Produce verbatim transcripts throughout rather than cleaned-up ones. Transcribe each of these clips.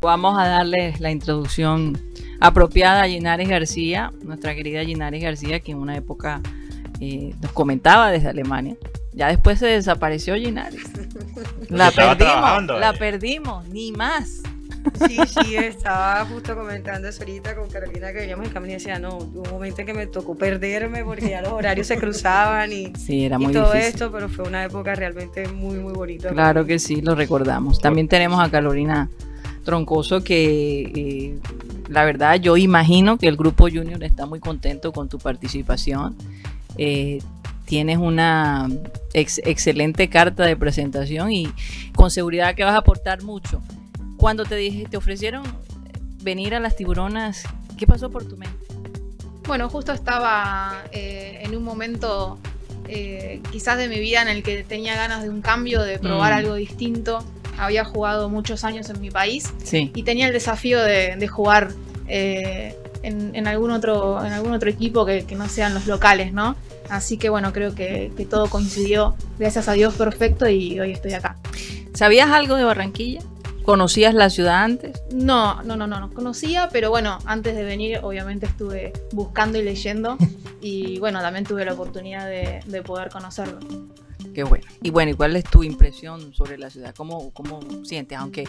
Vamos a darle la introducción apropiada a Yinaris García, nuestra querida Yinaris García, que en una época eh, nos comentaba desde Alemania. Ya después se desapareció Yinaris. La perdimos, la perdimos, ni más. Sí, sí, estaba justo comentando eso ahorita con Carolina que veníamos en camino y decía, no, hubo un momento en que me tocó perderme porque ya los horarios se cruzaban y, sí, era muy y todo difícil. Esto, pero fue una época realmente muy, muy bonita. Claro que sí, lo recordamos. También tenemos a Carolina Troncoso que, eh, la verdad, yo imagino que el Grupo Junior está muy contento con tu participación. Eh, Tienes una ex excelente carta de presentación y con seguridad que vas a aportar mucho. Cuando te dije, te ofrecieron venir a Las Tiburonas, ¿qué pasó por tu mente? Bueno, justo estaba eh, en un momento eh, quizás de mi vida en el que tenía ganas de un cambio, de probar mm. algo distinto. Había jugado muchos años en mi país sí. y tenía el desafío de, de jugar eh, en, en, algún otro, en algún otro equipo que, que no sean los locales, ¿no? Así que bueno, creo que, que todo coincidió, gracias a Dios, perfecto y hoy estoy acá. ¿Sabías algo de Barranquilla? ¿Conocías la ciudad antes? No, no, no, no, no conocía, pero bueno, antes de venir obviamente estuve buscando y leyendo y bueno, también tuve la oportunidad de, de poder conocerlo. Qué bueno. Y bueno, ¿y cuál es tu impresión sobre la ciudad? ¿Cómo, cómo sientes? Aunque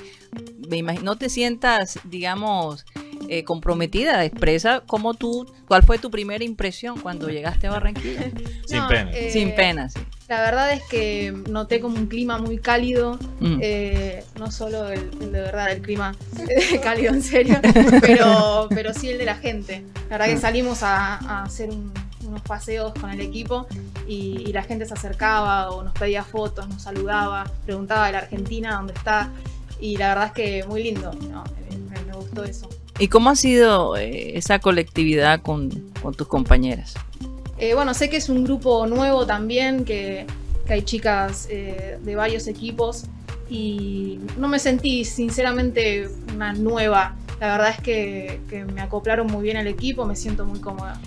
me imagino, no te sientas, digamos... Eh, comprometida, expresa cómo tú, cuál fue tu primera impresión cuando llegaste a Barranquilla. No, sin pena. Eh, sin pena, sí. La verdad es que noté como un clima muy cálido, mm. eh, no solo el, el de verdad, el clima cálido en serio, pero, pero sí el de la gente. La verdad mm. que salimos a, a hacer un, unos paseos con el equipo y, y la gente se acercaba o nos pedía fotos, nos saludaba, preguntaba de la Argentina, dónde está, y la verdad es que muy lindo, no, me, me gustó eso. ¿Y cómo ha sido eh, esa colectividad con, con tus compañeras? Eh, bueno, sé que es un grupo nuevo también, que, que hay chicas eh, de varios equipos y no me sentí sinceramente una nueva. La verdad es que, que me acoplaron muy bien al equipo, me siento muy cómoda.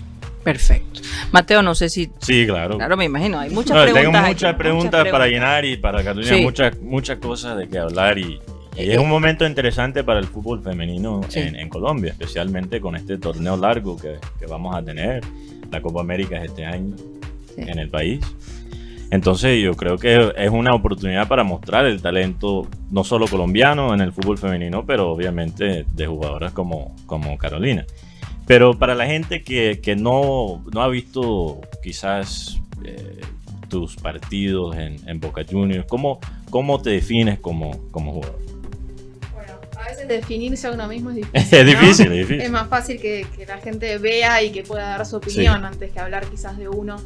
Perfecto. Mateo, no sé si... Sí, claro. Claro, me imagino. Hay muchas no, preguntas. Tengo muchas, hay, preguntas, muchas preguntas, preguntas para llenar y para Cataluña, sí. muchas, muchas cosas de qué hablar y... Y es un momento interesante para el fútbol femenino sí. en, en Colombia, especialmente con este torneo largo que, que vamos a tener. La Copa América es este año sí. en el país. Entonces yo creo que es una oportunidad para mostrar el talento, no solo colombiano en el fútbol femenino, pero obviamente de jugadoras como, como Carolina. Pero para la gente que, que no, no ha visto quizás... Eh, tus partidos en, en Boca Juniors, ¿cómo, cómo te defines como, como jugador? Bueno, a veces definirse a uno mismo es difícil. Es difícil, ¿no? es difícil. Es más fácil que, que la gente vea y que pueda dar su opinión sí. antes que hablar quizás de uno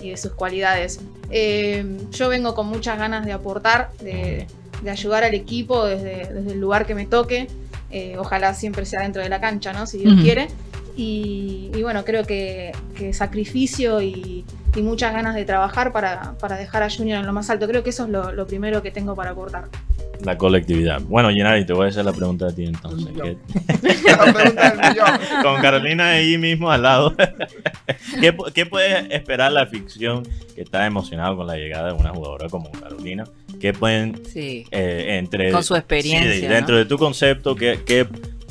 y de sus cualidades. Eh, yo vengo con muchas ganas de aportar, de, de ayudar al equipo desde, desde el lugar que me toque. Eh, ojalá siempre sea dentro de la cancha, ¿no? Si Dios uh-huh. quiere. Y, y bueno, creo que, que sacrificio y, y muchas ganas de trabajar para, para dejar a Junior en lo más alto. Creo que eso es lo, lo primero que tengo para aportar. La colectividad. Bueno, Yinaris, te voy a hacer la pregunta a ti entonces. ¿Qué? La pregunta del millón. Con Carolina ahí mismo al lado. ¿Qué, ¿Qué puede esperar la afición que está emocionada con la llegada de una jugadora como Carolina? ¿Qué pueden, sí. eh, entre, con su experiencia, sí, dentro ¿no? de tu concepto, qué, qué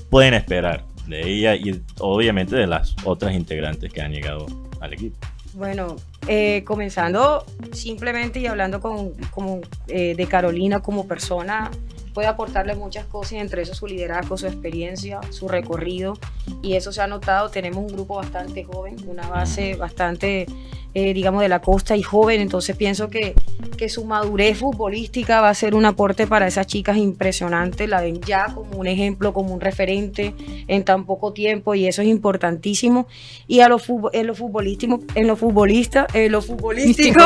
pueden esperar de ella y obviamente de las otras integrantes que han llegado al equipo? Bueno, eh, comenzando simplemente y hablando con, como, eh, de Carolina como persona, puede aportarle muchas cosas, entre eso su liderazgo, su experiencia, su recorrido, y eso se ha notado. Tenemos un grupo bastante joven, una base bastante, eh, digamos, de la costa y joven, entonces pienso que, que su madurez futbolística va a ser un aporte para esas chicas impresionante, la ven ya como un ejemplo, como un referente en tan poco tiempo, y eso es importantísimo. Y a los en lo futbolístico, en lo futbolista, en lo futbolístico,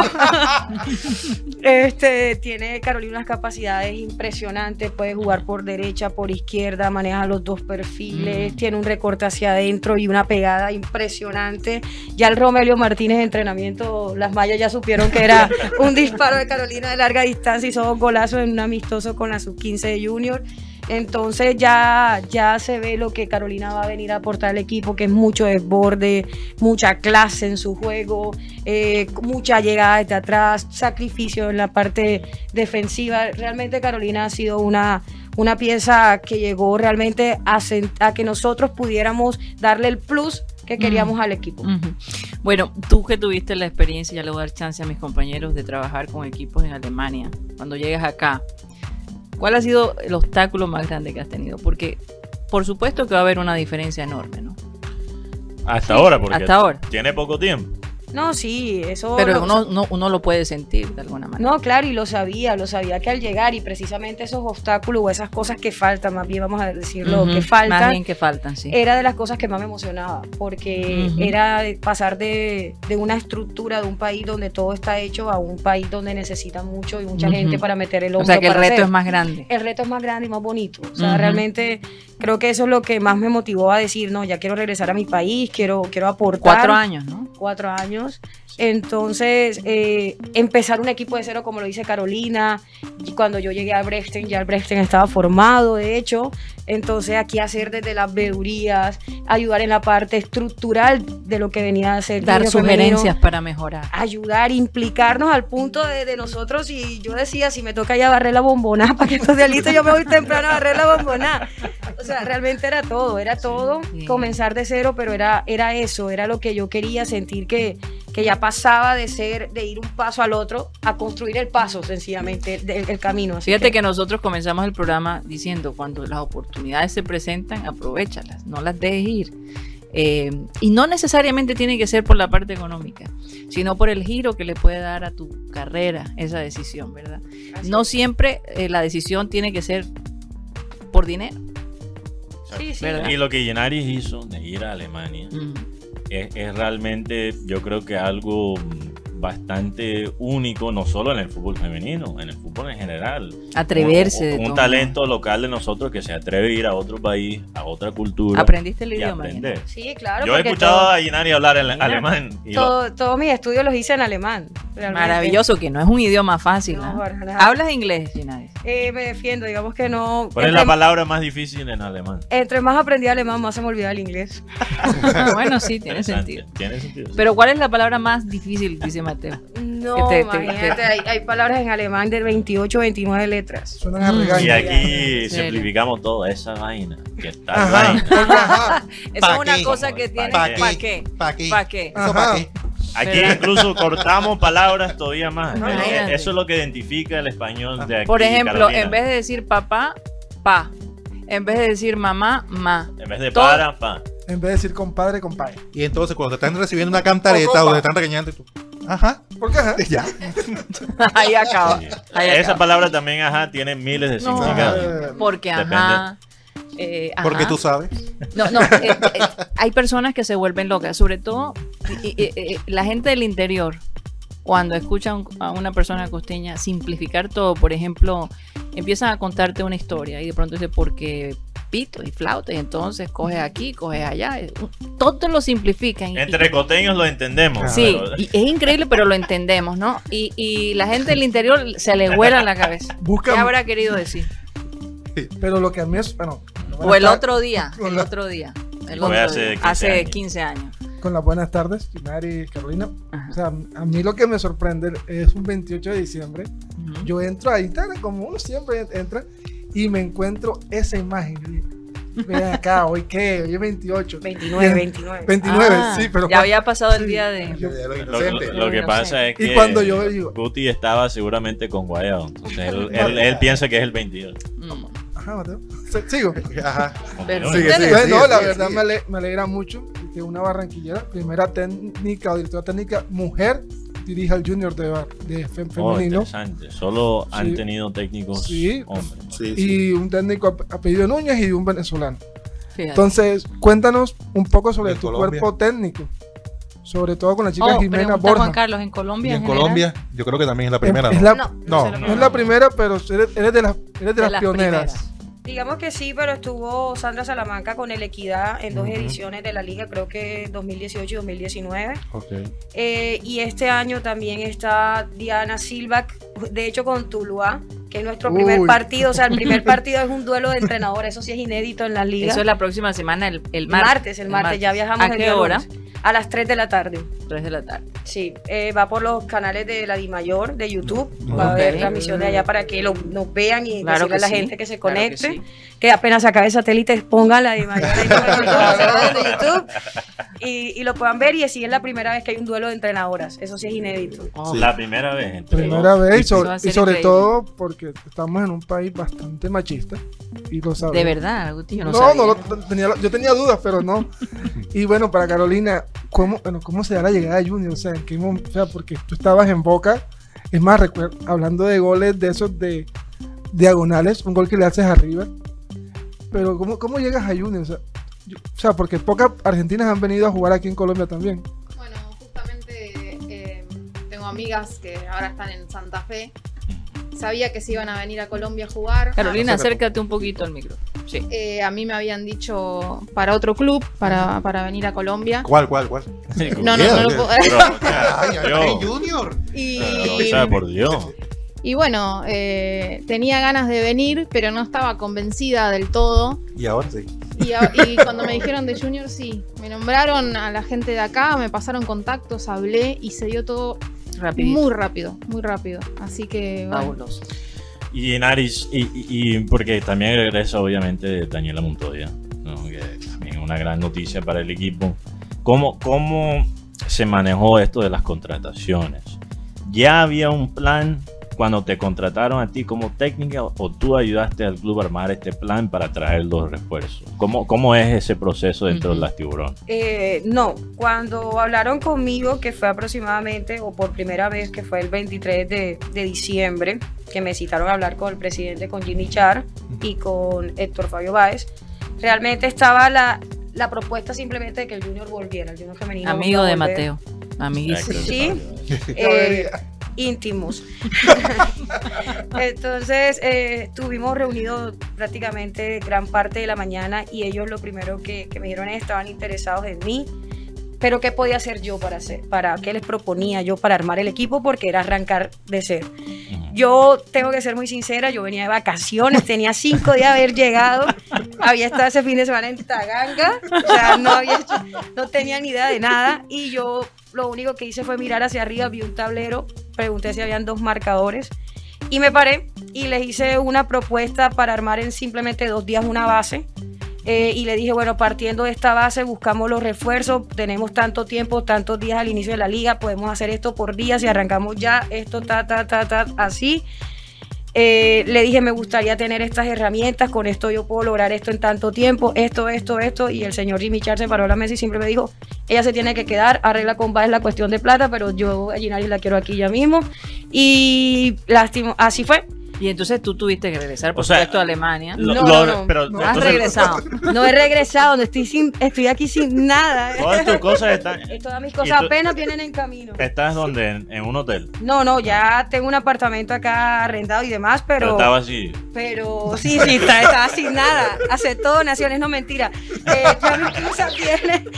este, tiene Carolina unas capacidades impresionantes. Puede jugar por derecha, por izquierda, maneja los dos perfiles, mm. tiene un recorte hacia adentro y una pegada impresionante. Ya el Romelio Martínez de entrenamiento, las mayas ya supieron que era un disparo de Carolina de larga distancia y hizo dos golazos en un amistoso con la sub quince de Junior. Entonces ya, ya se ve lo que Carolina va a venir a aportar al equipo, que es mucho desborde, mucha clase en su juego, eh, mucha llegada desde atrás, sacrificio en la parte defensiva. Realmente Carolina ha sido una, una pieza que llegó realmente a, a que nosotros pudiéramos darle el plus que queríamos uh-huh. al equipo. Uh-huh. Bueno, tú que tuviste la experiencia, ya le voy a dar chance a mis compañeros de trabajar con equipos en Alemania, cuando llegas acá, ¿cuál ha sido el obstáculo más grande que has tenido? Porque por supuesto que va a haber una diferencia enorme, ¿no? Hasta ahora, porque hasta ahora. Tiene poco tiempo. No, sí, eso... Pero lo, uno, no, uno lo puede sentir de alguna manera. No, claro, y lo sabía, lo sabía que al llegar, y precisamente esos obstáculos o esas cosas que faltan, más bien vamos a decirlo, uh-huh, que faltan... Más bien que faltan, sí. Era de las cosas que más me emocionaba, porque uh-huh. era pasar de, de una estructura de un país donde todo está hecho a un país donde necesita mucho y mucha uh-huh. gente para meter el hombro. O sea, que el reto hacer. es más grande. El reto es más grande y más bonito. O sea, uh-huh. realmente creo que eso es lo que más me motivó a decir, no, ya quiero regresar a mi país, quiero, quiero aportar... Cuatro años, ¿no? Cuatro años. Entonces, eh, empezar un equipo de cero, como lo dice Carolina, y cuando yo llegué a Brexton, ya el Brexton estaba formado, de hecho. Entonces, aquí hacer desde las veedurías, ayudar en la parte estructural de lo que venía a hacer. Dar sugerencias femenino, para mejorar. Ayudar, implicarnos al punto de, de nosotros. Y yo decía, si me toca ya barrer la bombona, para que esto sea listo, yo me voy temprano a barrer la bombona. O sea, realmente era todo, era todo, sí, sí. comenzar de cero, pero era, era eso, era lo que yo quería sentir que... que ya pasaba de ser, de ir un paso al otro, a construir el paso, sencillamente, el, el camino. Así Fíjate que... que nosotros comenzamos el programa diciendo, cuando las oportunidades se presentan, aprovéchalas, no las dejes ir. Eh, y no necesariamente tiene que ser por la parte económica, sino por el giro que le puede dar a tu carrera esa decisión, ¿verdad? Así no es. Siempre eh, la decisión tiene que ser por dinero. Sí, sí. Y lo que Yinaris hizo de ir a Alemania... Mm. Es, es realmente, yo creo que algo bastante único, no solo en el fútbol femenino, en el fútbol en general. Atreverse. Un, un, un talento local de nosotros que se atreve a ir a otro país, a otra cultura. ¿Aprendiste el idioma? Sí, claro. Yo he escuchado todo, a Yinaris hablar en alemán. Y todo, lo... Todos mis estudios los hice en alemán. Realmente. Maravilloso, que no es un idioma fácil. No, ¿eh? No. ¿Hablas inglés, Yinaris? Eh, me defiendo, digamos que no. ¿Cuál entre, es la palabra más difícil en alemán? Entre más aprendí alemán, más se me olvidaba el inglés. Bueno, sí, tiene sentido. Tiene sentido. Sí. Pero ¿cuál es la palabra más difícil, dice Mateo? No, te, imagínate, te... Hay, hay palabras en alemán de veintiocho, veintinueve letras. Suenan a regaño. Y aquí simplificamos toda esa vaina. Que está vaina. Esa es una cosa que tiene. ¿Para qué? ¿Para qué? ¿Para qué? ¿Para qué? Aquí incluso cortamos palabras todavía más. No, eh, eso es lo que identifica el español de aquí. Por ejemplo, Carolina, en vez de decir papá, pa. En vez de decir mamá, ma. En vez de todo, para, pa. En vez de decir compadre, compadre. Y entonces cuando te están recibiendo una cantareta o te están regañando, tú... Ajá. ¿Por qué ajá? Ya. Ahí acaba. Sí. Ahí Esa acaba. Palabra también ajá tiene miles de significados. No, porque ajá. Eh, porque tú sabes. No, no, eh, eh, hay personas que se vuelven locas, sobre todo eh, eh, eh, la gente del interior, cuando escuchan a una persona costeña simplificar todo. Por ejemplo, empiezan a contarte una historia y de pronto dice, porque pito y flauta, y entonces coges aquí, coges allá, todo lo simplifican. Entre y, costeños lo entendemos. Sí, pero... y es increíble, pero lo entendemos, ¿no? Y, y la gente del interior se le vuela la cabeza. Busca... ¿Qué habrá querido decir? Sí, pero lo que a mí es... Bueno, o el otro día, el otro día, el otro día, hace quince años. Con las buenas tardes, Yinaris, Carolina. Ajá. O sea, a mí lo que me sorprende es un veintiocho de diciembre. Uh-huh. Yo entro ahí, tal como uno siempre entra, y me encuentro esa imagen. Ven acá, ¿hoy qué? Hoy es veintiocho. veintinueve, veintinueve. veintinueve, ah, sí, pero... Ya había pasado el día de... Yo, lo, lo, lo que pasa es que... Y cuando yo digo... Guti estaba seguramente con Guayao. Entonces él, él, él piensa que es el veintidós. Mm. Ajá, Mateo. ¿Sigo? Ajá. Pero, sigue, sigue, sigue, no, sigue, la verdad me, ale, me alegra mucho que una barranquillera, primera técnica o directora técnica, mujer, dirija el Junior de, de fem, femenino. Oh, interesante. Solo sí. han tenido técnicos sí. hombres. Sí, y sí. un técnico apellido Núñez y un venezolano. Fíjate. Entonces, cuéntanos un poco sobre tu Colombia. Cuerpo técnico. Sobre todo con la chica oh, Jimena Borja. Juan Carlos, ¿en Colombia? Y en, en Colombia, yo creo que también es la primera. Es, ¿no? Es la, no, no, no es la primera, pero eres, eres de las, eres de de las, las pioneras. Primeras. Digamos que sí, pero estuvo Sandra Salamanca con el Equidad en dos uh-huh. ediciones de la liga, creo que dos mil dieciocho y dos mil diecinueve. Okay. Eh, y este año también está Diana Silva, de hecho con Tuluá, que es nuestro Uy. primer partido, o sea, el primer partido es un duelo de entrenadores, eso sí es inédito en la liga. Eso es la próxima semana, el, el martes. Martes, el, el martes, martes, ya viajamos. ¿A qué hora? A las tres de la tarde. tres de la tarde. Sí, eh, va por los canales de la Di Mayor, de YouTube, okay. Va a haber transmisión de allá para que lo, nos vean y claro decirle a la sí. gente que se conecte, claro que, sí. que apenas se acabe el satélite, pongan la Di Mayor ahí por el YouTube. Y, y lo puedan ver, y si es la primera vez que hay un duelo de entrenadoras, eso sí es inédito. Oh, sí. La primera vez. Entonces, primera no, vez y sobre, y sobre todo porque estamos en un país bastante machista y lo sabemos. De verdad, Agustín, yo no, no sabía. No, no, tenía, yo tenía dudas, pero no. Y bueno, para Carolina, ¿cómo, bueno, cómo se da la llegada de Junior? O sea, ¿en qué momento? O sea, porque tú estabas en Boca, es más, recuerdo, hablando de goles de esos de diagonales, un gol que le haces arriba, pero ¿cómo, cómo llegas a Junior? O sea, O sea, porque pocas argentinas han venido a jugar aquí en Colombia también. Bueno, justamente eh, tengo amigas que ahora están en Santa Fe. Sabía que se iban a venir a Colombia a jugar. Carolina, ah, acércate un poquito al micro. Sí. Eh, a mí me habían dicho para otro club, para, para venir a Colombia. ¿Cuál, cuál, cuál? Sí, no, no, no, no lo puedo. Ay, Junior. Y... No, ya, por Dios. Y bueno, eh, tenía ganas de venir, pero no estaba convencida del todo. Y ahora sí. Y, a, y cuando me dijeron de Junior, sí. Me nombraron a la gente de acá, me pasaron contactos, hablé y se dio todo Rapidito. muy rápido, muy rápido. Así que... Fabuloso. Bueno. Y Yinaris, y, y porque también regresa obviamente de Daniela Montoya, ¿no? Que también es una gran noticia para el equipo. ¿Cómo, ¿Cómo se manejó esto de las contrataciones? ¿Ya había un plan cuando te contrataron a ti como técnica, o tú ayudaste al club a armar este plan para traer los refuerzos? ¿Cómo, cómo es ese proceso dentro uh-huh. de Las Tiburonas? Eh, no, cuando hablaron conmigo, que fue aproximadamente, o por primera vez, que fue el veintitrés de diciembre, que me citaron a hablar con el presidente, con Jimmy Char y con Héctor Fabio Báez, realmente estaba la, la propuesta simplemente de que el Junior volviera, el Junior femenino. Amigo de Mateo, amiguísimo. Sí, eh, íntimos. Entonces eh, estuvimos reunidos prácticamente gran parte de la mañana y ellos lo primero que, que me dijeron es que estaban interesados en mí, pero qué podía hacer yo para hacer, para qué les proponía yo para armar el equipo, porque era arrancar de cero. Yo tengo que ser muy sincera, yo venía de vacaciones, tenía cinco días de haber llegado, había estado ese fin de semana en Taganga, o sea, no, había hecho, no tenía ni idea de nada, y yo lo único que hice fue mirar hacia arriba, vi un tablero, pregunté si habían dos marcadores y me paré y les hice una propuesta para armar en simplemente dos días una base. Eh, y le dije, bueno, partiendo de esta base buscamos los refuerzos, tenemos tanto tiempo, tantos días al inicio de la liga, podemos hacer esto por días y arrancamos ya esto, ta, ta, ta, ta, así. Eh, le dije, me gustaría tener estas herramientas, con esto yo puedo lograr esto en tanto tiempo, esto, esto, esto, y el señor Jimmy Char se paró a la mesa y siempre me dijo, ella se tiene que quedar, arregla con Báez la cuestión de plata, pero yo a Yinaris la quiero aquí ya mismo, y lástima, así fue. Y entonces tú tuviste que regresar, por o supuesto, sea, a Alemania. Lo, no, lo, no, pero, no, entonces... has regresado. No he regresado, no estoy, sin, estoy aquí sin nada. Todas tus cosas están... Todas mis cosas tú... apenas vienen en camino. ¿Estás donde? ¿En, en un hotel? No, no, ya tengo un apartamento acá arrendado y demás, pero... Pero estaba así. Pero sí, sí, estaba, estaba sin nada. Hace todo naciones, no mentira. Eh, ya mis cosas vienen,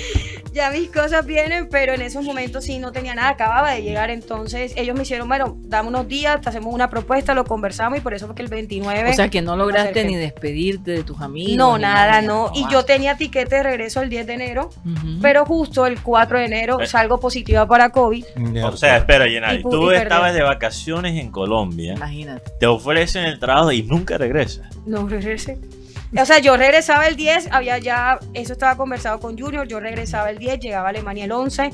ya mis cosas vienen, pero en esos momentos sí no tenía nada, acababa de llegar. Entonces ellos me hicieron, bueno, dame unos días, te hacemos una propuesta, lo conversamos, y por eso fue que el veintinueve... O sea, que no lograste ni despedirte de tus amigos. No, nada, no. Y yo tenía tiquete de regreso el diez de enero, uh-huh. pero justo el cuatro de enero eh. salgo positiva para COVID. Yeah. O sea, espera, Yinaris, tú estabas de vacaciones en Colombia. Imagínate. Te ofrecen el trabajo y nunca regresas. No regresé. O sea, yo regresaba el diez, había ya... Eso estaba conversado con Junior, yo regresaba el diez, llegaba a Alemania el once...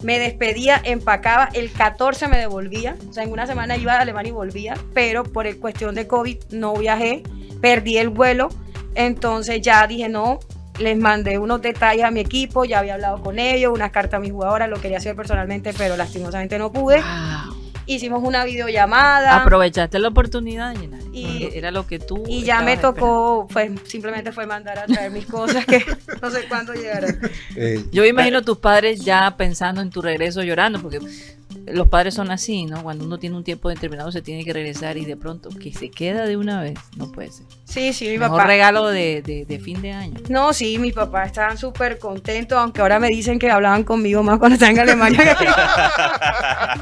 Me despedía, empacaba, el catorce me devolvía, o sea, en una semana iba a Alemania y volvía, pero por el cuestión de COVID no viajé, perdí el vuelo, entonces ya dije no, les mandé unos detalles a mi equipo, ya había hablado con ellos, unas cartas a mis jugadoras, lo quería hacer personalmente, pero lastimosamente no pude. Wow. Hicimos una videollamada. Aprovechaste la oportunidad, Yinaris. Y era lo que tú. Y ya me tocó, pues simplemente fue mandar a traer mis cosas que no sé cuándo llegarán. Eh, Yo imagino a tus padres ya pensando en tu regreso, llorando, porque los padres son así, ¿no? Cuando uno tiene un tiempo determinado se tiene que regresar y de pronto que se queda de una vez, no puede ser. Sí, sí, mi papá. regalo de, de, de fin de año. No, sí, mi papá estaban súper contentos, aunque ahora me dicen que hablaban conmigo más cuando estaba en Alemania.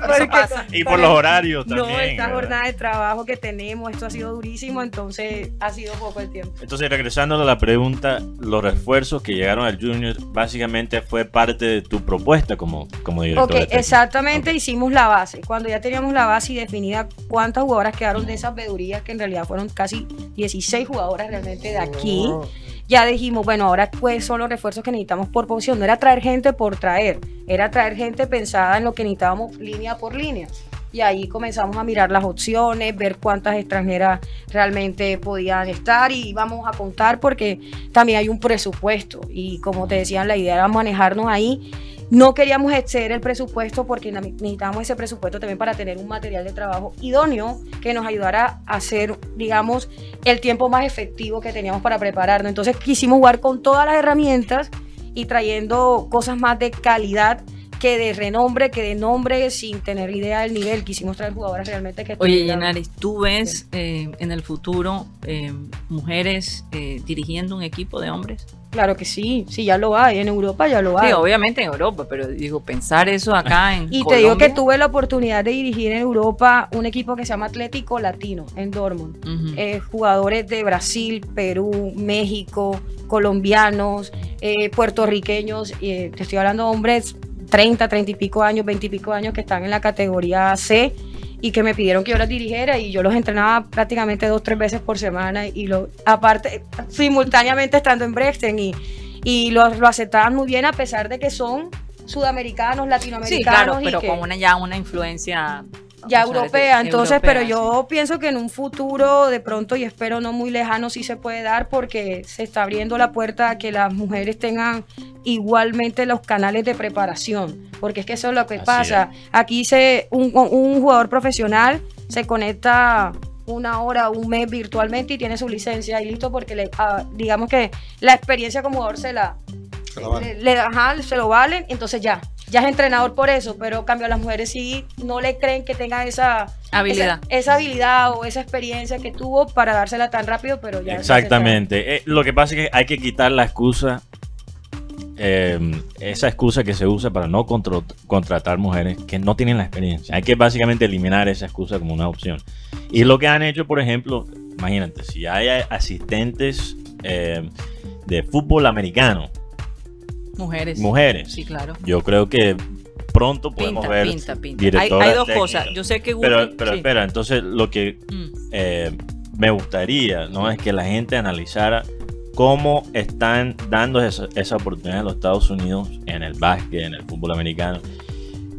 Porque, pasa. Y por los horarios también. No, esta ¿verdad? jornada de trabajo que tenemos, esto ha sido durísimo, entonces ha sido poco el tiempo. Entonces, regresando a la pregunta, los refuerzos que llegaron al Junior básicamente fue parte de tu propuesta como, como director. Ok, exactamente, okay. Hicimos la base. Cuando ya teníamos la base y definida cuántas jugadoras quedaron no. de esas vedurías, que en realidad fueron casi dieciséis jugadoras realmente de aquí, oh. ya dijimos, bueno, ahora pues son los refuerzos que necesitamos por posición. No era traer gente por traer, era traer gente pensada en lo que necesitábamos línea por línea. Y ahí comenzamos a mirar las opciones, ver cuántas extranjeras realmente podían estar y íbamos a contar porque también hay un presupuesto y como te decían, la idea era manejarnos ahí. No queríamos exceder el presupuesto porque necesitábamos ese presupuesto también para tener un material de trabajo idóneo que nos ayudara a hacer, digamos, el tiempo más efectivo que teníamos para prepararnos. Entonces quisimos jugar con todas las herramientas y trayendo cosas más de calidad que de renombre, que de nombre, sin tener idea del nivel. Quisimos traer jugadoras realmente que... Oye, Yinaris, ¿tú ves eh, en el futuro eh, mujeres eh, dirigiendo un equipo de hombres? Claro que sí, sí, ya lo hay, en Europa ya lo hay. Sí, obviamente en Europa, pero digo, pensar eso acá en Colombia. Y te digo que tuve la oportunidad de dirigir en Europa un equipo que se llama Atlético Latino, en Dortmund. Uh-huh. eh, jugadores de Brasil, Perú, México, colombianos, eh, puertorriqueños, eh, te estoy hablando de hombres... treinta, treinta y pico años, veinte y pico años que están en la categoría C y que me pidieron que yo las dirigiera y yo los entrenaba prácticamente dos, tres veces por semana y lo, aparte, simultáneamente estando en Brexton y, y lo, lo aceptaban muy bien a pesar de que son sudamericanos, latinoamericanos. Sí, claro, pero y que, con una, ya una influencia... ya europea, entonces, europea, pero yo sí. pienso que en un futuro, de pronto, y espero no muy lejano, sí se puede dar porque se está abriendo la puerta a que las mujeres tengan igualmente los canales de preparación, porque es que eso es lo que Así pasa. Es. Aquí se un, un jugador profesional se conecta una hora, un mes virtualmente y tiene su licencia y listo, porque le, ah, digamos que la experiencia como jugador se la... Se lo valen. Le, le, ajá, se lo valen, entonces ya, ya es entrenador por eso, pero en cambio las mujeres sí no le creen que tengan esa habilidad, esa, esa habilidad o esa experiencia que tuvo para dársela tan rápido, pero ya. Exactamente, eh, lo que pasa es que hay que quitar la excusa, eh, esa excusa que se usa para no contr contratar mujeres que no tienen la experiencia, hay que básicamente eliminar esa excusa como una opción. Y lo que han hecho, por ejemplo, imagínate, si hay asistentes eh, de fútbol americano, Mujeres. Mujeres. Sí, claro. Yo creo que pronto podemos pinta, ver. Pinta, pinta. Hay, hay dos técnicas. cosas. Yo sé que Google, Pero, pero sí. espera, entonces lo que mm. eh, me gustaría, ¿no? Mm. Es que la gente analizara cómo están dando esa, esa oportunidad en los Estados Unidos, en el básquet, en el fútbol americano.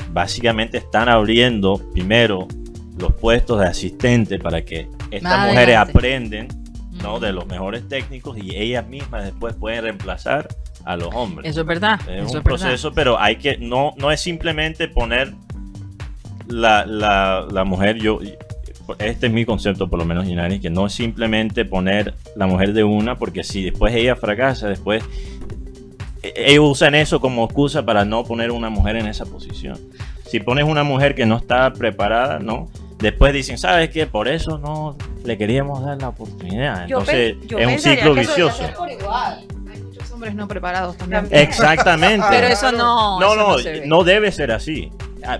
Básicamente están abriendo primero los puestos de asistente para que estas Más mujeres adelante. aprenden, ¿no? Mm. De los mejores técnicos y ellas mismas después pueden reemplazar a los hombres. Eso es verdad. Es Eso un es proceso, verdad. pero hay que, no, no es simplemente poner la, la, la mujer, yo, este es mi concepto por lo menos, Yinaris, que no es simplemente poner la mujer de una, porque si después ella fracasa, después ellos usan eso como excusa para no poner una mujer en esa posición. Si pones una mujer que no está preparada, ¿no? Después dicen, ¿sabes qué? Por eso no le queríamos dar la oportunidad. Entonces yo es un ciclo vicioso. Hombres no preparados también. Exactamente. Pero eso no. No, eso no, no, se ve. No debe ser así.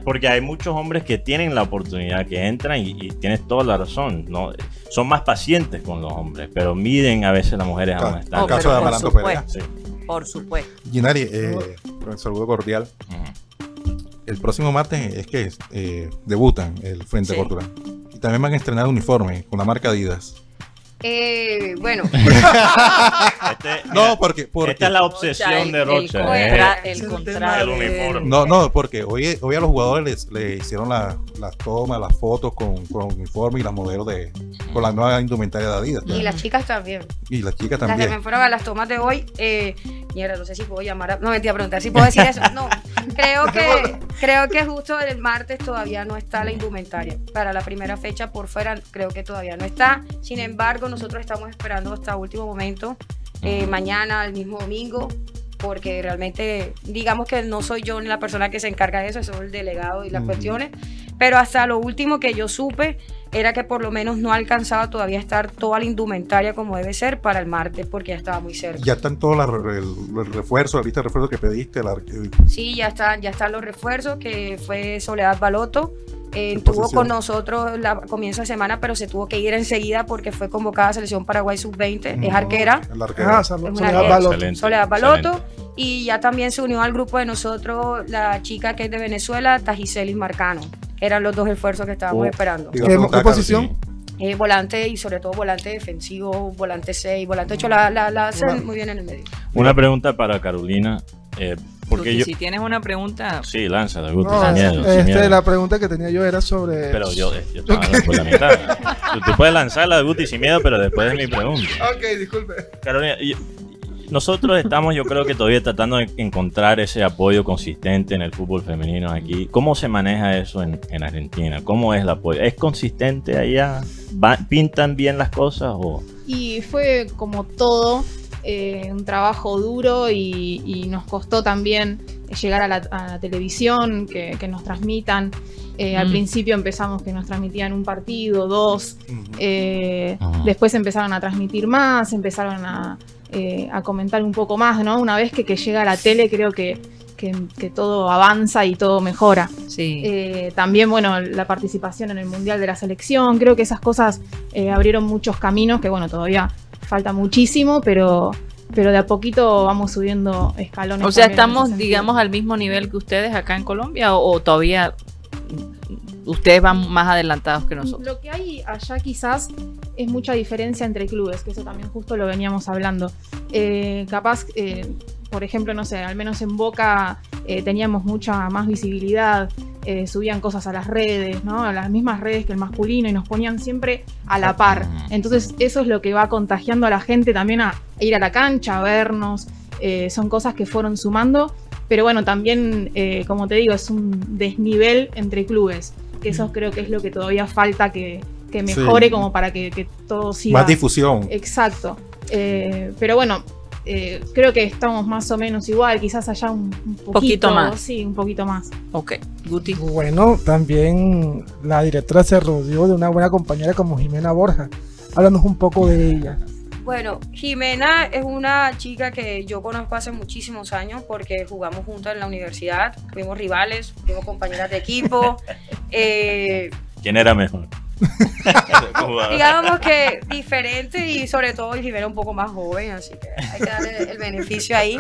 Porque hay muchos hombres que tienen la oportunidad, que entran y, y tienes toda la razón. ¿no? Son más pacientes con los hombres, pero miden a veces las mujeres claro, a un estado. El caso de Amaranto Perea. Sí. Por supuesto. Yinaris, eh, un saludo cordial. Uh-huh. El próximo martes es que eh, debutan el Frente sí. Cultural. Y también van a estrenar uniforme con la marca Adidas. Eh, bueno, este, no, porque, porque esta es la obsesión Rocha, el, de Rocha. El, contra, eh. el, contra, el uniforme. No, no, porque hoy, hoy a los jugadores le hicieron las la tomas, las fotos con, con uniforme y las modelos de con la nueva indumentaria de Adidas. ¿verdad? Y las chicas también. Y las chicas también. Las que me fueron a las tomas de hoy. Eh, mierda, no sé si puedo llamar. A, no me voy a preguntar si puedo decir eso. No, creo que creo que justo el martes todavía no está la indumentaria. Para la primera fecha por fuera creo que todavía no está. Sin embargo, nosotros estamos esperando hasta último momento, eh, mañana, el mismo domingo, porque realmente digamos que no soy yo la persona que se encarga de eso, soy el delegado y las uh-huh. cuestiones, pero hasta lo último que yo supe era que por lo menos no alcanzaba todavía a estar toda la indumentaria como debe ser para el martes, porque ya estaba muy cerca. ¿Ya están todos los refuerzos, la lista de refuerzos que pediste? La... Sí, ya están, ya están los refuerzos, que fue Soledad Baloto. Eh, estuvo con nosotros la comienzo de semana, pero se tuvo que ir enseguida porque fue convocada a Selección Paraguay sub veinte, no, es arquera, la arquera. Ah, Soledad, es Soledad Baloto, excelente, Soledad Baloto excelente. Y ya también se unió al grupo de nosotros la chica que es de Venezuela, Tajicelis Marcano. Eran los dos esfuerzos que estábamos oh, esperando. ¿Qué, ¿Qué posición? Eh, volante, y sobre todo volante defensivo, volante seis, volante ocho, la, la, la hacen una, muy bien en el medio. Una pregunta para Carolina. Eh, porque Guti, yo, si tienes una pregunta... Sí, lánzala, Guti, no, sin miedo, este, sin miedo. La pregunta que tenía yo era sobre... Pero yo, yo estaba okay. por la mitad. Tú, tú puedes lanzarla, Guti, sin miedo, pero después de mi pregunta. Ok, disculpe. Carolina, yo, nosotros estamos, yo creo que todavía tratando de encontrar ese apoyo consistente en el fútbol femenino aquí. ¿Cómo se maneja eso en, en Argentina? ¿Cómo es el apoyo? ¿Es consistente allá? ¿Va, pintan bien las cosas? O... Y fue como todo, eh, un trabajo duro y, y nos costó también llegar a la, a la televisión, que, que nos transmitan. Eh, mm. Al principio empezamos que nos transmitían un partido, dos. Mm. Eh, ah. Después empezaron a transmitir más, empezaron a... Eh, a comentar un poco más, ¿no? Una vez que, que llega a la tele, creo que, que, que todo avanza y todo mejora. Sí. Eh, también, bueno, la participación en el Mundial de la Selección, creo que esas cosas eh, abrieron muchos caminos que, bueno, todavía falta muchísimo, pero, pero de a poquito vamos subiendo escalones. O sea, estamos, digamos, al mismo nivel que ustedes acá en Colombia, o, o todavía ustedes van más adelantados que nosotros. Lo que hay allá quizás es mucha diferencia entre clubes, que eso también justo lo veníamos hablando. Eh, capaz, eh, por ejemplo, no sé, al menos en Boca eh, teníamos mucha más visibilidad, eh, subían cosas a las redes, ¿no? A las mismas redes que el masculino, y nos ponían siempre a la par. Entonces eso es lo que va contagiando a la gente también a ir a la cancha, a vernos. Eh, son cosas que fueron sumando, pero bueno, también, eh, como te digo, es un desnivel entre clubes. Que eso creo que es lo que todavía falta que, que mejore, sí, como para que, que todo siga. Más difusión. Exacto. Eh, pero bueno, eh, creo que estamos más o menos igual, quizás allá un, un poquito, poquito más. Sí, un poquito más. Ok, Guti. Bueno, también la directora se rodeó de una buena compañera como Jimena Borja. Háblanos un poco de ella. Bueno, Jimena es una chica que yo conozco hace muchísimos años porque jugamos juntas en la universidad, fuimos rivales, fuimos compañeras de equipo. Eh, ¿Quién era mejor? Digamos que diferente, y sobre todo Jimena un poco más joven, así que hay que darle el beneficio ahí.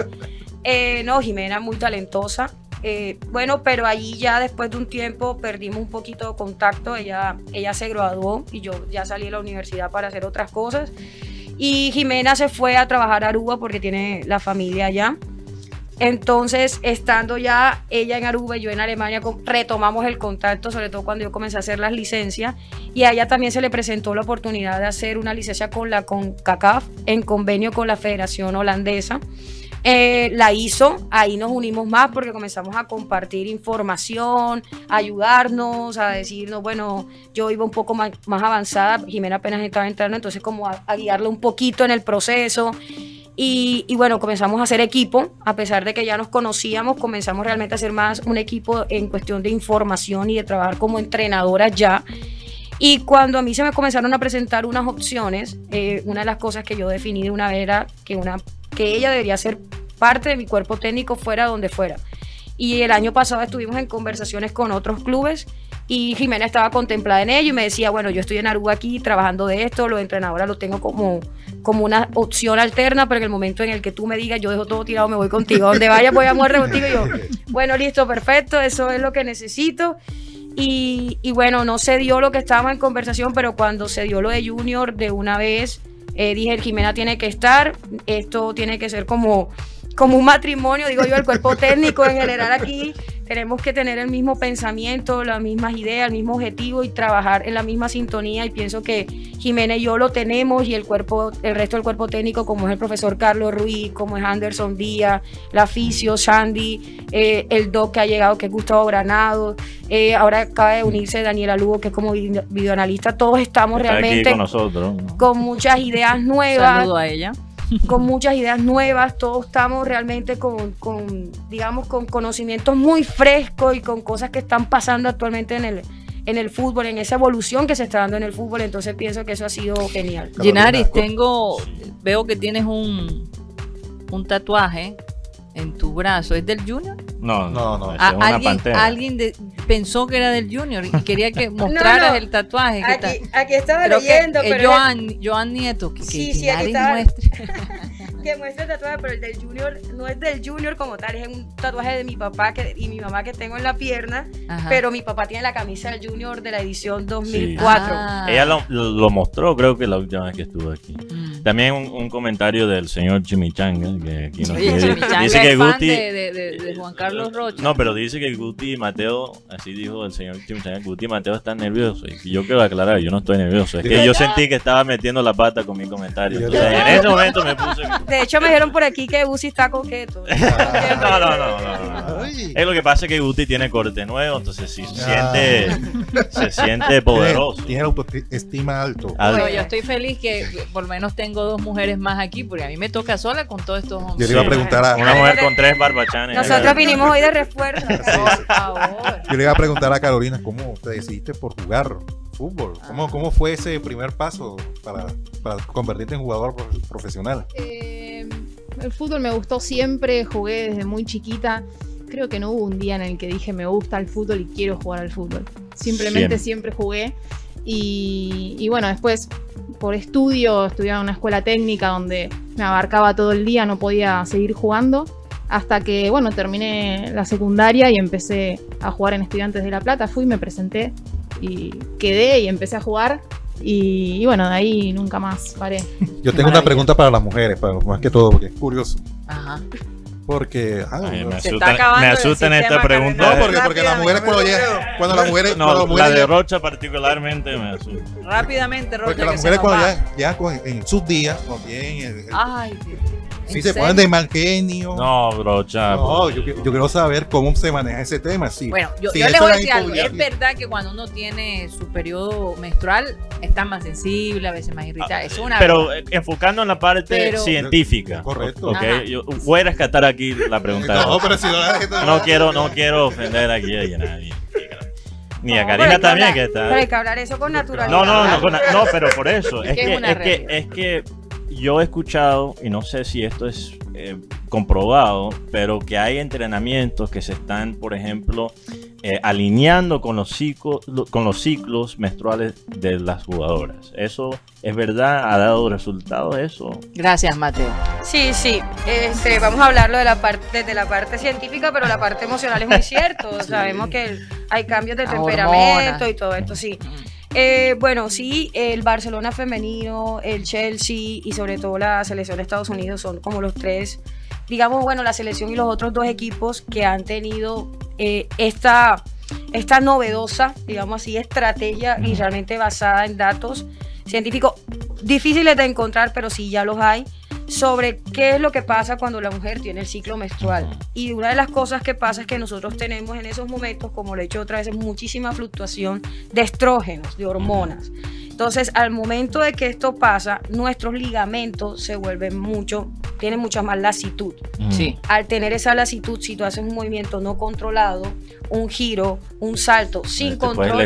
Eh, no, Jimena muy talentosa. Eh, bueno, pero allí ya después de un tiempo perdimos un poquito de contacto. Ella, ella se graduó y yo ya salí de la universidad para hacer otras cosas. Y Jimena se fue a trabajar a Aruba porque tiene la familia allá. Entonces, estando ya ella en Aruba y yo en Alemania, retomamos el contacto, sobre todo cuando yo comencé a hacer las licencias. Y a ella también se le presentó la oportunidad de hacer una licencia con la CONCACAF en convenio con la Federación Holandesa. Eh, la hizo, ahí nos unimos más porque comenzamos a compartir información, a ayudarnos, a decirnos, bueno, yo iba un poco más, más avanzada, Jimena apenas estaba entrando, entonces como a, a guiarla un poquito en el proceso. Y, y bueno, comenzamos a hacer equipo, a pesar de que ya nos conocíamos, comenzamos realmente a hacer más un equipo en cuestión de información y de trabajar como entrenadoras ya. Y cuando a mí se me comenzaron a presentar unas opciones, eh, una de las cosas que yo definí de una vez era que una... que ella debería ser parte de mi cuerpo técnico fuera donde fuera. Y el año pasado estuvimos en conversaciones con otros clubes y Jimena estaba contemplada en ello y me decía, bueno, yo estoy en Aruba aquí trabajando de esto, los entrenadores lo tengo como, como una opción alterna, pero en el momento en el que tú me digas, yo dejo todo tirado, me voy contigo, donde vaya voy a muerte contigo, y yo, bueno, listo, perfecto, eso es lo que necesito. Y, y bueno, no se dio lo que estábamos en conversación, pero cuando se dio lo de Junior de una vez, Eh, dije, Jimena tiene que estar, esto tiene que ser como, como un matrimonio, digo yo, el cuerpo técnico en general aquí, tenemos que tener el mismo pensamiento, las mismas ideas, el mismo objetivo y trabajar en la misma sintonía, y pienso que Jimena y yo lo tenemos, y el cuerpo, el resto del cuerpo técnico, como es el profesor Carlos Ruiz, como es Anderson Díaz, la fisio, Sandy, eh, el doc que ha llegado, que es Gustavo Granado, eh, ahora acaba de unirse Daniela Lugo, que es como videoanalista, todos estamos Está realmente aquí con nosotros, ¿no? Con muchas ideas nuevas. Saludo a ella. con muchas ideas nuevas, todos estamos realmente con, con, digamos, con conocimientos muy frescos y con cosas que están pasando actualmente en el, en el fútbol, en esa evolución que se está dando en el fútbol, entonces pienso que eso ha sido genial. Yinaris, tengo, veo que tienes un, un tatuaje en tu brazo, ¿es del Junior? No, no, no. Es una pantera. Alguien de, pensó que era del Junior y quería que mostraras no, no. el tatuaje. Que aquí, está, aquí estaba creo leyendo, que, pero. Eh, Joan, el... Joan Nieto, que, sí, que sí, aquí estaba... muestre. Que muestre el tatuaje, pero el del Junior no es del Junior como tal, es un tatuaje de mi papá que, y mi mamá que tengo en la pierna. Ajá. Pero mi papá tiene la camisa del Junior de la edición dos mil cuatro. Sí. Ah. Ella lo, lo mostró, creo que la última vez que estuvo aquí. Mm. También un, un comentario del señor Jimmy Char, que aquí nos sí, dice, dice que Guti de, de, de Juan Carlos Rocha. No, pero dice que Guti y Mateo, así dijo el señor Jimmy Char, Guti y Mateo están nerviosos. Y yo quiero aclarar, yo no estoy nervioso. Es que yo sentí que estaba metiendo la pata con mi comentario. Entonces, en ese momento me puse. De hecho, me dijeron por aquí que Guti está coqueto. No, no, no, no, no. Es lo que pasa es que Guti tiene corte nuevo, entonces sí, se siente, se siente poderoso. Tiene autoestima alto. Bueno, yo estoy feliz que por lo menos tengo dos mujeres más aquí, porque a mí me toca sola con todos estos hombres. Yo te iba a preguntar a una mujer con tres barbachanes. Nosotros vinimos hoy de refuerzo. Por favor. Yo le iba a preguntar a Carolina cómo te decidiste por jugar fútbol. ¿Cómo, cómo fue ese primer paso para, para convertirte en jugador profesional? Eh, el fútbol me gustó siempre, jugué desde muy chiquita. Creo que no hubo un día en el que dije me gusta el fútbol y quiero jugar al fútbol. Simplemente siempre, siempre jugué. Y, y bueno, después por estudio, estudiaba en una escuela técnica donde me abarcaba todo el día, no podía seguir jugando. Hasta que, bueno, terminé la secundaria y empecé a jugar en Estudiantes de La Plata. Fui, me presenté y quedé y empecé a jugar. Y, y bueno, de ahí nunca más paré. Yo tengo una pregunta para las mujeres, para, más que todo, porque es curioso. Ajá. Porque ah, ay, me asustan, me asustan esta pregunta. No, porque, porque las mujeres cuando llegan, cuando las mujeres, no, cuando las mujeres, la de Rocha particularmente me asusta. Rápidamente, Rocha. Porque las mujeres cuando ya, ya en sus días, cuando tienen, ay, si se ponen de mal genio. No, Rocha. No, yo, yo quiero saber cómo se maneja ese tema. Sí. Bueno, yo, sí, yo les voy a decir algo. Es verdad que cuando uno tiene su periodo menstrual, está más sensible, a veces más irritada. Ah, es una. Pero eh, enfocando en la parte pero, científica. Correcto. Okay, yo voy a rescatar aquí la pregunta. No, pero si no, la gente no quiero, no quiero ofender aquí a nadie. Ni a Karina no, también hablar, que está. Pero hay que hablar eso con naturalidad. No, no, no, con, no pero por eso. Es, es, que, es, que, es que yo he escuchado, y no sé si esto es eh, comprobado, pero que hay entrenamientos que se están, por ejemplo, eh, alineando con los, ciclos, con los ciclos menstruales de las jugadoras. ¿Eso es verdad? ¿Ha dado resultado eso? Gracias, Mateo. Sí, sí. Este, vamos a hablarlo de la parte, de la parte científica, pero la parte emocional es muy cierto. Sí. Sabemos que el, hay cambios de la temperamento hormona y todo esto, sí. Eh, bueno, sí, el Barcelona femenino, el Chelsea y sobre todo la selección de Estados Unidos son como los tres, digamos, bueno, la selección y los otros dos equipos que han tenido eh, esta, esta novedosa, digamos así, estrategia y realmente basada en datos científicos difíciles de encontrar, pero sí ya los hay, sobre qué es lo que pasa cuando la mujer tiene el ciclo menstrual. Y una de las cosas que pasa es que nosotros tenemos en esos momentos, como lo he dicho otra vez, muchísima fluctuación de estrógenos, de hormonas. Entonces, al momento de que esto pasa, nuestros ligamentos se vuelven mucho, tienen mucha más lasitud. Sí. Al tener esa lasitud, si tú haces un movimiento no controlado, un giro, un salto sin te control,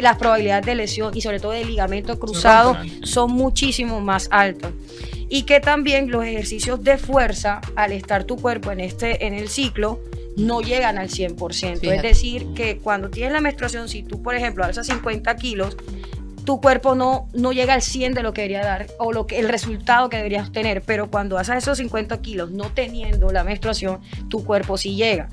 las probabilidades de lesión y sobre todo de ligamento cruzado son muchísimo más altas. Y que también los ejercicios de fuerza, al estar tu cuerpo en, este, en el ciclo, no llegan al cien por ciento. Fíjate. Es decir, que cuando tienes la menstruación, si tú, por ejemplo, alzas cincuenta kilos, tu cuerpo no, no llega al cien de lo que debería dar o lo que, el resultado que deberías tener. Pero cuando alzas esos cincuenta kilos no teniendo la menstruación, tu cuerpo sí llega.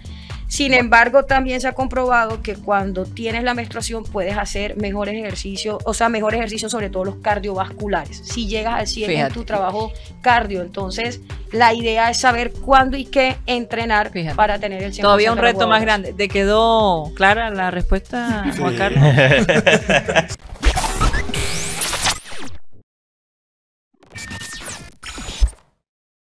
Sin embargo, también se ha comprobado que cuando tienes la menstruación puedes hacer mejores ejercicios, o sea, mejores ejercicios sobre todo los cardiovasculares. Si llegas al cien en tu trabajo cardio, entonces la idea es saber cuándo y qué entrenar. Fíjate. Para tener el cien por ciento. Todavía un reto más grande. ¿Te quedó clara la respuesta, Juan Carlos? Sí.